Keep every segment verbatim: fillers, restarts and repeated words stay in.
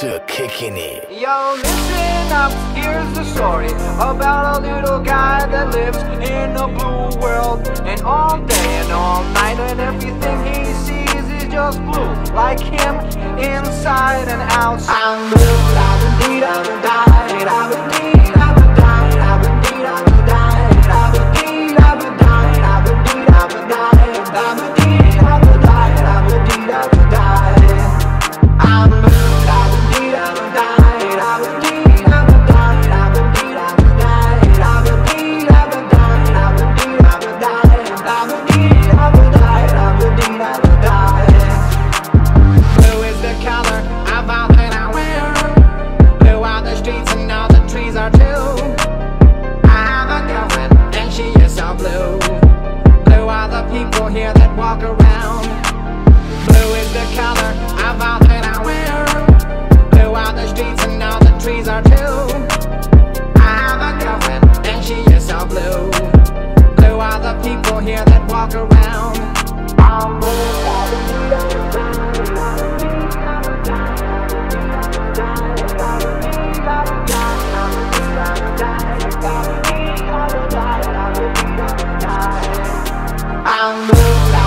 Sir kicking it. Yo, listen up, here's the story about a little guy that lives in a blue world. And all day and all night, and everything he sees is just blue. Like him, inside and outside. I'm blue, I've been deed, I've been died, I've been deed. I'm blue, I've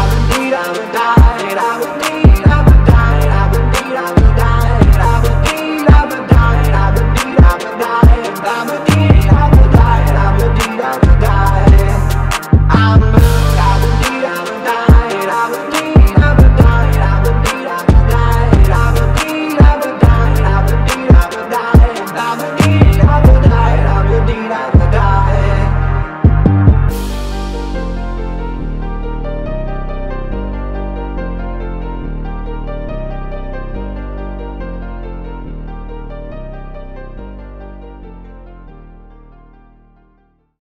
been deed, I've been died.